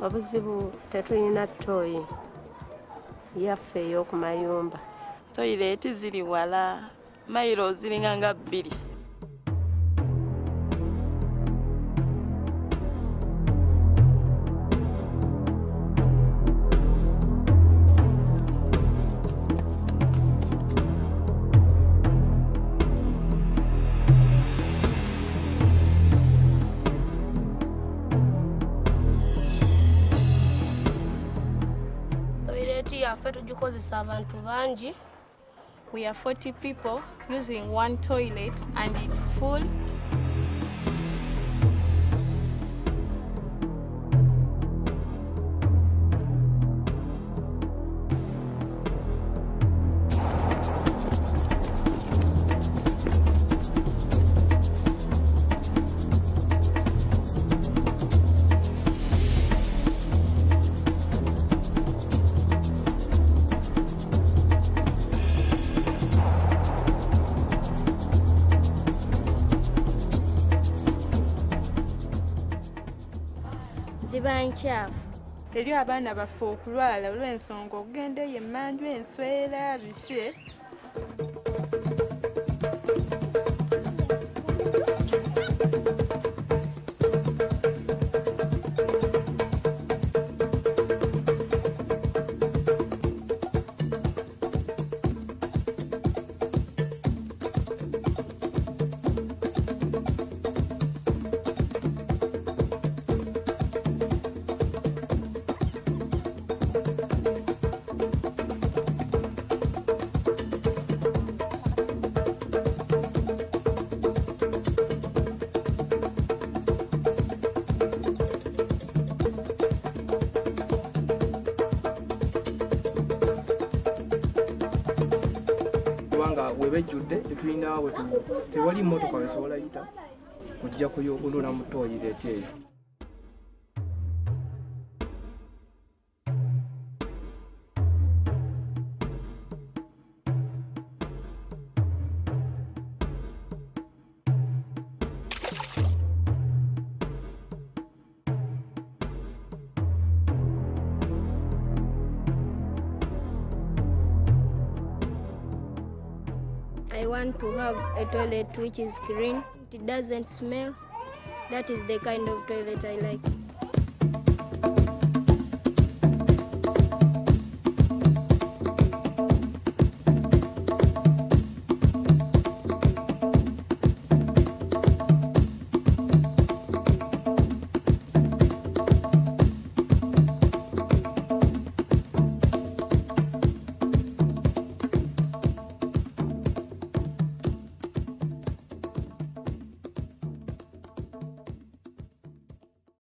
Obuzibu tetulina toyi yaffe ey'okumayumba. Toyireti ziri wala, mayiro ziringa nga 2. We are 40 people using one toilet and it's full. Chaf. Eri abana bafa okulwala olw'ensonga okugenda y'emmanju enswera bise. Tewali motoka wesobola yita kujja kuyolula mu toyirete. I want to have a toilet which is green, it doesn't smell. That is the kind of toilet I like.